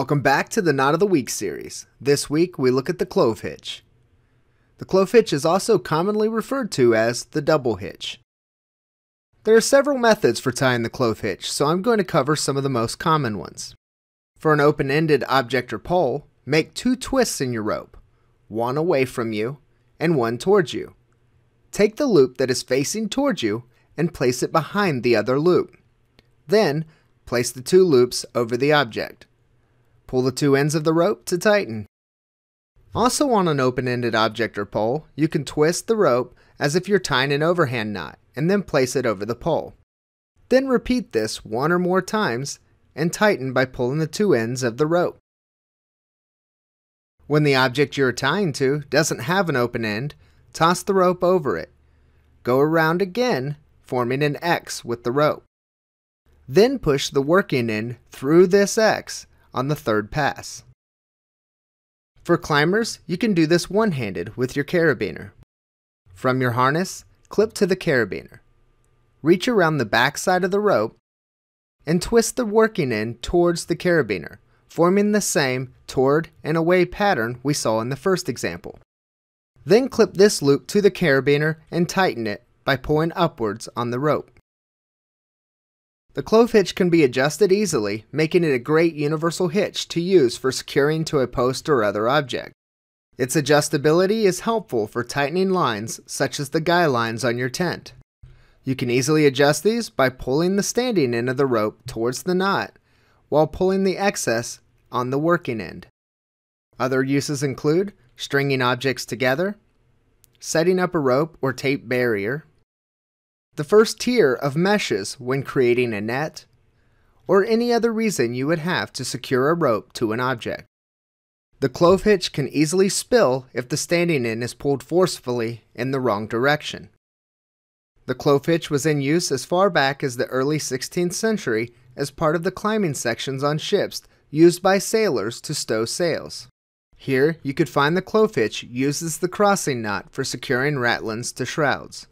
Welcome back to the Knot of the Week series. This week we look at the clove hitch. The clove hitch is also commonly referred to as the double hitch. There are several methods for tying the clove hitch, so I'm going to cover some of the most common ones. For an open-ended object or pole, make two twists in your rope, one away from you and one towards you. Take the loop that is facing towards you and place it behind the other loop. Then, place the two loops over the object. Pull the two ends of the rope to tighten. Also on an open-ended object or pole, you can twist the rope as if you're tying an overhand knot and then place it over the pole. Then repeat this one or more times and tighten by pulling the two ends of the rope. When the object you're tying to doesn't have an open end, toss the rope over it. Go around again, forming an X with the rope. Then push the working end through this X on the third pass. For climbers, you can do this one-handed with your carabiner. From your harness, clip to the carabiner. Reach around the back side of the rope and twist the working end towards the carabiner, forming the same toward and away pattern we saw in the first example. Then clip this loop to the carabiner and tighten it by pulling upwards on the rope. The clove hitch can be adjusted easily, making it a great universal hitch to use for securing to a post or other object. Its adjustability is helpful for tightening lines such as the guy lines on your tent. You can easily adjust these by pulling the standing end of the rope towards the knot while pulling the excess on the working end. Other uses include stringing objects together, setting up a rope or tape barrier, the first tier of meshes when creating a net, or any other reason you would have to secure a rope to an object. The clove hitch can easily spill if the standing end is pulled forcefully in the wrong direction. The clove hitch was in use as far back as the early 16th century as part of the climbing sections on ships used by sailors to stow sails. Here you could find the clove hitch used as the crossing knot for securing ratlines to shrouds.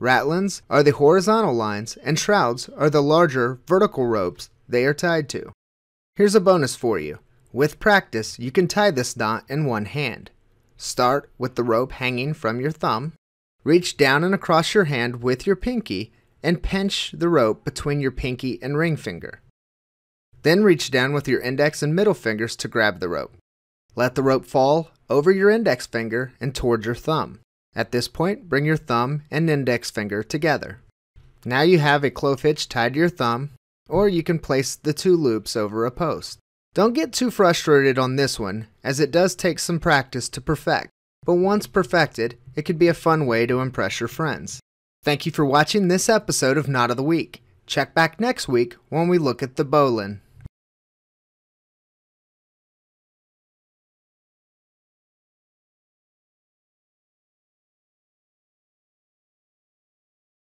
Ratlines are the horizontal lines and shrouds are the larger vertical ropes they are tied to. Here's a bonus for you. With practice, you can tie this knot in one hand. Start with the rope hanging from your thumb. Reach down and across your hand with your pinky and pinch the rope between your pinky and ring finger. Then reach down with your index and middle fingers to grab the rope. Let the rope fall over your index finger and toward your thumb. At this point, bring your thumb and index finger together. Now you have a clove hitch tied to your thumb, or you can place the two loops over a post. Don't get too frustrated on this one, as it does take some practice to perfect, but once perfected, it could be a fun way to impress your friends. Thank you for watching this episode of Knot of the Week. Check back next week when we look at the bowline.